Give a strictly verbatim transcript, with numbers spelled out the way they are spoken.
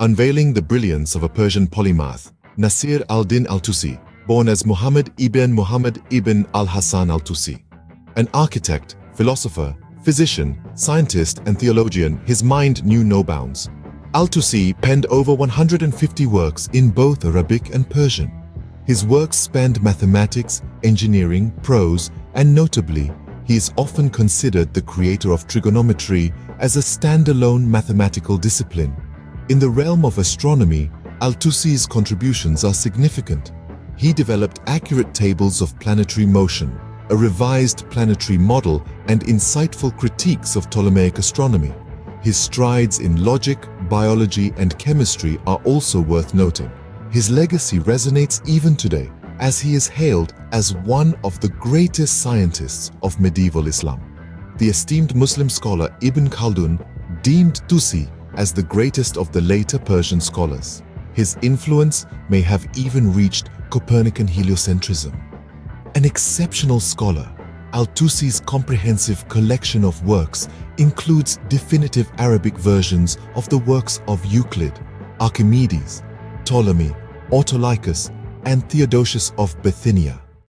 unveiling the brilliance of a Persian polymath, Nasir al-Din al-Tusi, born as Muhammad ibn Muhammad ibn al-Hassan al-Tusi. An architect, philosopher, physician, scientist, and theologian, his mind knew no bounds. Al-Tusi penned over one hundred fifty works in both Arabic and Persian. His works spanned mathematics, engineering, prose, and notably, he is often considered the creator of trigonometry as a standalone mathematical discipline. In the realm of astronomy, Al-Tusi's contributions are significant. He developed accurate tables of planetary motion, a revised planetary model, and insightful critiques of Ptolemaic astronomy. His strides in logic, biology, and chemistry are also worth noting. His legacy resonates even today, as he is hailed as one of the greatest scientists of medieval Islam. The esteemed Muslim scholar Ibn Khaldun deemed Tusi as the greatest of the later Persian scholars. His influence may have even reached Copernican heliocentrism. An exceptional scholar, Al-Tusi's comprehensive collection of works includes definitive Arabic versions of the works of Euclid, Archimedes, Ptolemy, Autolycus, and Theodosius of Bithynia.